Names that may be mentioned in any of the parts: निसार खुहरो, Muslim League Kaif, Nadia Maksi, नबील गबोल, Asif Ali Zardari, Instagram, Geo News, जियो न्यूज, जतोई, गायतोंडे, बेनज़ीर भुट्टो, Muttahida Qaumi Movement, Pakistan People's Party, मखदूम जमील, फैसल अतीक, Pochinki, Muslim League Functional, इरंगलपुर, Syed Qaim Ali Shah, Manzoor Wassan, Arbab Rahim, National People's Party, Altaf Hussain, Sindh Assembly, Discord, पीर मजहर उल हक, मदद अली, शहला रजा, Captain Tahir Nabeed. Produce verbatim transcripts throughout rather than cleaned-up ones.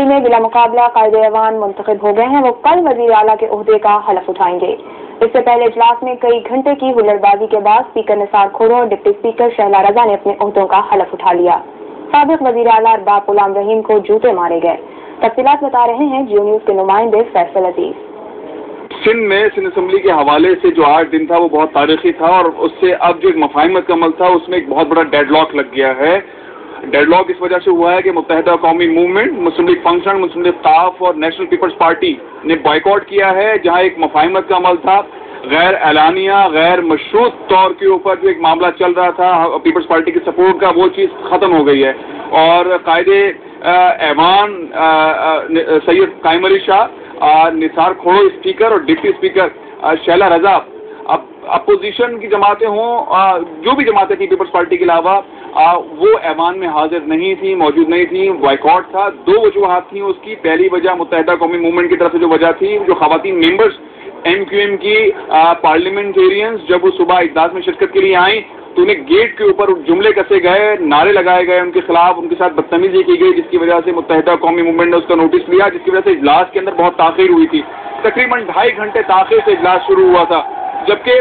Assembly में बिला मुकाबला कायद ऐवान मुंतखब हो गए हैं। वो कल वजीर आला के ओहदे का हलफ उठाएंगे। इससे पहले इजलास में कई घंटे की हुल्लड़बाजी के बाद स्पीकर निसार खुहरो और डिप्टी स्पीकर शहला रजा ने अपने ओहदों का हलफ उठा लिया। साबिक वजीर आला अरबाब गुलाम रहीम को जूते मारे गए। तफसीलात बता रहे हैं जियो न्यूज के नुमाइंदे फैसल अतीक। सिंध में सिंध असम्बली के हवाले से जो आठ दिन था वो बहुत तारीखी था और उससे अब जो एक मफाहमत का अमल था उसमें एक बहुत बड़ा डेडलॉक लग गया है। डेडलॉक इस वजह से हुआ है कि मुत्तहिदा कौमी मूवमेंट, मुस्लिम लीग फंक्शनल, मुस्लिम लीग काइफ और नेशनल पीपल्स पार्टी ने बॉयकॉट किया है। जहां एक मफाहमत का अमल था, गैर एलानिया, गैर मशरूत तौर के ऊपर जो एक मामला चल रहा था पीपल्स पार्टी के सपोर्ट का, वो चीज़ ख़त्म हो गई है। और कायदे ऐवान सैयद कायम अली शाह, निसार खुहरो स्पीकर और डिप्टी स्पीकर शैला रजा, अब अपोजिशन की जमातें हों, जो भी जमातें थी पीपल्स पार्टी के अलावा, वो ऐवान में हाजिर नहीं थी, मौजूद नहीं थी। बॉयकॉट था। दो वजूहत थी उसकी। पहली वजह मुत्तहिदा कौमी मूवमेंट की तरफ से जो वजह थी, जो खवातीन मेंबर्स एम क्यू एम की पार्लियामेंटेरियंस जब वो सुबह इजलास में शिरकत के लिए आई तो उन्हें गेट के ऊपर जुमले कसे गए, नारे लगाए गए उनके खिलाफ, उनके साथ बदतमीजी की गई, जिसकी वजह से मुत्तहिदा कौमी मूवमेंट ने उसका नोटिस लिया, जिसकी वजह से इजलास के अंदर बहुत ताखीर हुई थी। तकरीबन ढाई घंटे ताखीर से इजलास शुरू हुआ था। जबकि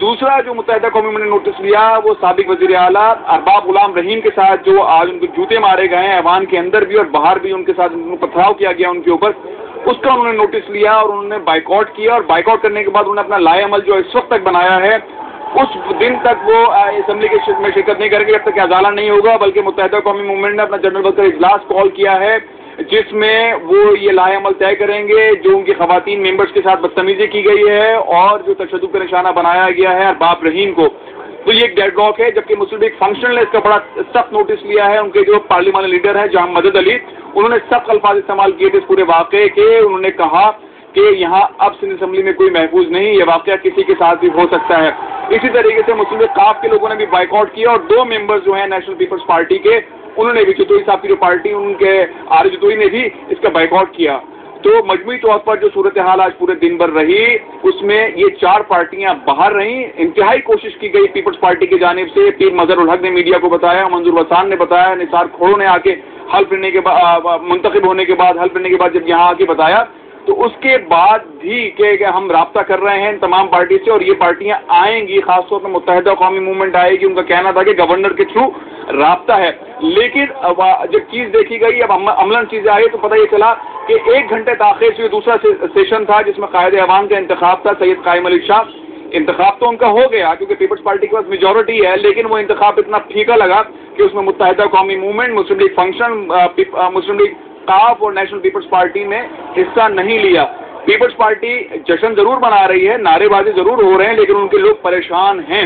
दूसरा जो मुत्तहिदा कौमी मूवमेंट ने नोटिस लिया वो साबिक वजीर आला अरबाब गुलाम रहीम के साथ जो आज उनको जूते मारे गए हैं, ऐवान के अंदर भी और बाहर भी उनके साथ पथराव किया गया उनके ऊपर, उसका उन्होंने नोटिस लिया और उन्होंने बाइकआउट किया। और बाइकआउट करने के बाद उन्होंने अपना लाए अमल जो इस वक्त तक बनाया है, उस दिन तक वो असम्बली के में शिरकत नहीं करेंगे जब तक अजाला नहीं होगा। बल्कि मुत्तहिदा कौमी मूवमेंट ने अपना जनरल बल का इजलास कॉल किया है जिसमें वो ये लाएमल तय करेंगे जो उनकी खवातीन मेंबर्स के साथ बदतमीजी की गई है और जो तशद्दुद का निशाना बनाया गया है अरबाब रहीम को। तो ये एक डेडलॉक है। जबकि मुस्लिम लीग फंक्शनल ने इसका बड़ा सख्त नोटिस लिया है। उनके जो पार्लियामानी लीडर हैं जहां मदद अली, उन्होंने सख्त अल्फाज इस्तेमाल किए थे इस पूरे वाक़े के। उन्होंने कहा कि यहाँ अब सिंध असम्बली में कोई महफूज नहीं, ये वाक़ा किसी के साथ भी हो सकता है। इसी तरीके से मुस्लिम लीग काफ के लोगों ने भी बाइकआउट किया और दो मेंबर्स जो हैं नेशनल पीपल्स पार्टी के, उन्होंने भी जतोई साहब की जो पार्टी उनके आर जतोई ने भी इसका बाइकआउट किया। तो मजमूई तौर पर जो सूरत हाल आज पूरे दिन भर रही उसमें ये चार पार्टियां बाहर रहीं। इंतहाई कोशिश की गई पीपल्स पार्टी की जानिब से। पीर मजहर उल हक ने मीडिया को बताया, मंजूर वसान ने बताया, निसार खुहरो ने आके हल्फ लेने के बाद, मुंतखब होने के बाद, हल्फ लेने के बाद जब यहाँ आके बताया तो उसके बाद भी कि हम राब्ता कर रहे हैं तमाम पार्टी से और ये पार्टियां आएंगी। खासतौर पर मुत्तहिदा कौमी मूवमेंट आएगी। उनका कहना था कि गवर्नर के थ्रू राब्ता है। लेकिन अब जब चीज़ देखी गई, अब अमलन चीज़ें आई तो पता ये चला कि एक घंटे ताख़ीर से दूसरा से, सेशन था जिसमें कायद ऐवान का इंतखाब था। सैयद कायम अली शाह, इंतखाब तो उनका हो गया क्योंकि पीपल्स पार्टी के पास मेजोरिटी है, लेकिन वो इंतखाब इतना फीका लगा कि उसमें मुत्तहिदा कौमी मूवमेंट, मुस्लिम लीग फंक्शन, मुस्लिम लीग काफ और नेशनल पीपल्स पार्टी में हिस्सा नहीं लिया। पीपल्स पार्टी जश्न जरूर मना रही है, नारेबाजी जरूर हो रहे हैं, लेकिन उनके लोग परेशान हैं।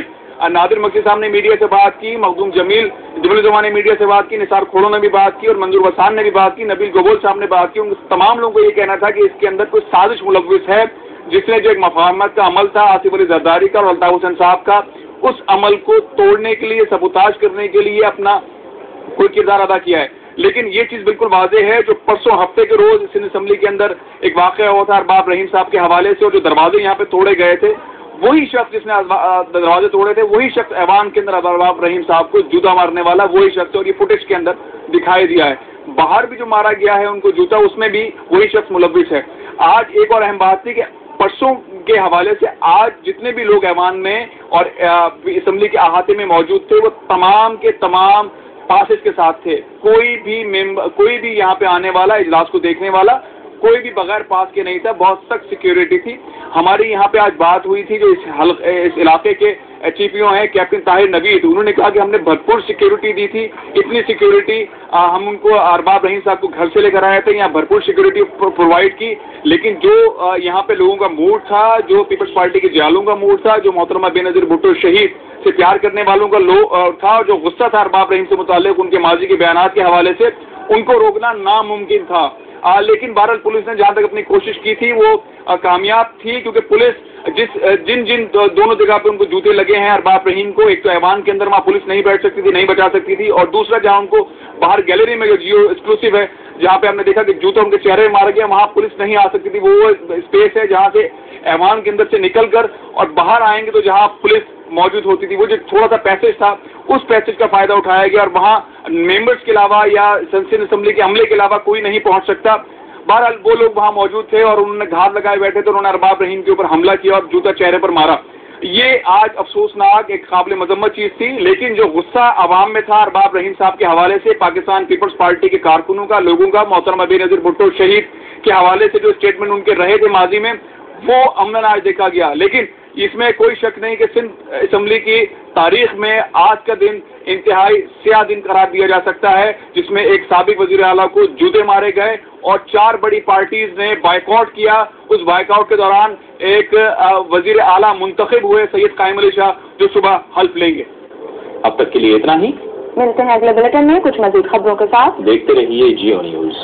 नादिर मक्सी साहब ने मीडिया से बात की, मखदूम जमील जमील जमा ने मीडिया से बात की, निसार खुहरो ने भी बात की और मंजूर वसान ने भी बात की, नबील गबोल साहब ने बात की। उन तमाम लोगों को ये कहना था कि इसके अंदर कोई साजिश मुलविस है जिसने जो एक मफाहमत का अमल था आसिफ अली जरदारी का और अल्ताफ हुसैन साहब का, उस अमल को तोड़ने के लिए, सबूताज करने के लिए अपना कोई किरदार अदा किया है। लेकिन ये चीज़ बिल्कुल वाजे है जो परसों हफ्ते के रोज सिंध असम्बली के अंदर एक वाक़या हुआ था अरबाब रहीम साहब के हवाले से और जो दरवाजे यहाँ पे तोड़े गए थे, वही शख्स जिसने दरवाजे तोड़े थे, वही शख्स ऐवान के अंदर अरबाब रहीम साहब को जूता मारने वाला वही शख्स और ये फुटेज के अंदर दिखाई दिया है। बाहर भी जो मारा गया है उनको जूता, उसमें भी वही शख्स मुलविस है। आज एक और अहम बात थी कि परसों के हवाले से आज जितने भी लोग ऐवान में और असम्बली के अहाते में मौजूद थे वो तमाम के तमाम पासेस के साथ थे। कोई भी मेंबर, कोई भी यहाँ पे आने वाला, इजलास को देखने वाला कोई भी बगैर पास के नहीं था। बहुत सख्त सिक्योरिटी थी। हमारी यहाँ पे आज बात हुई थी जो इस हल्के, इस इलाके के चीपीओ हैं कैप्टन ताहिर नबीद, उन्होंने कहा कि हमने भरपूर सिक्योरिटी दी थी। इतनी सिक्योरिटी आ, हम उनको अरबाब रहीम साहब को घर से लेकर आए थे, यहाँ भरपूर सिक्योरिटी प्रोवाइड की। लेकिन जो आ, यहाँ पे लोगों का मूड था, जो पीपल्स पार्टी के जयालों का मूड था, जो मोहतरमा बेनज़ीर भुट्टो शहीद से प्यार करने वालों का लोग था और जो गुस्सा था अरबाब रहीम से मुताल्लिक उनके माजी के बयानात के हवाले से, उनको रोकना नामुमकिन था। आ, लेकिन बहरहाल पुलिस ने जहाँ तक अपनी कोशिश की थी वो आ, कामयाब थी क्योंकि पुलिस जिस जिन जिन दो, दोनों जगह पे उनको जूते लगे हैं अरबाब रहीम को, एक तो ऐवान के अंदर वहाँ पुलिस नहीं बैठ सकती थी, नहीं बचा सकती थी, और दूसरा जहाँ उनको बाहर गैलरी में जो जियो एक्सक्लूसिव है जहाँ पे हमने देखा कि जूते उनके चेहरे में मारे गए, वहाँ पुलिस नहीं आ सकती थी। वो स्पेस है जहाँ से ऐवान के अंदर से निकल कर और बाहर आएंगे तो जहाँ पुलिस मौजूद होती थी, वो जो थोड़ा सा पैसेज था उस पैसेज का फ़ायदा उठाया गया और वहाँ मेंबर्स के अलावा या सिंध असेंबली के हमले के अलावा कोई नहीं पहुँच सकता। बहरहाल वो लोग वहाँ मौजूद थे और उन्होंने घात लगाए बैठे थे, उन्होंने अरबाब रहीम के ऊपर हमला किया और जूता चेहरे पर मारा। ये आज अफसोसनाक एक काबिल मजम्मत चीज़ थी, लेकिन जो गुस्सा आवाम में था अरबाब रहीम साहब के हवाले से, पाकिस्तान पीपल्स पार्टी के कारकुनों का, लोगों का, मोहतरमा बेनज़ीर भुट्टो शहीद के हवाले से जो स्टेटमेंट उनके रहे थे माजी में, वो अमन आज देखा गया। लेकिन इसमें कोई शक नहीं कि सिंध असम्बली की तारीख में आज का दिन इंतहाई स्याह दिन करार दिया जा सकता है, जिसमें एक साबिक वजीर आला को जूते मारे गए और चार बड़ी पार्टीज ने बाइकआउट किया। उस बाइकआउट के दौरान एक वजीर आला मुंतखब हुए सैयद कायम अली शाह, जो सुबह हल्फ लेंगे। अब तक के लिए इतना ही, मिलते हैं अगले बुलेटिन में कुछ मजीद खबरों के साथ। देखते रहिए जियो न्यूज़।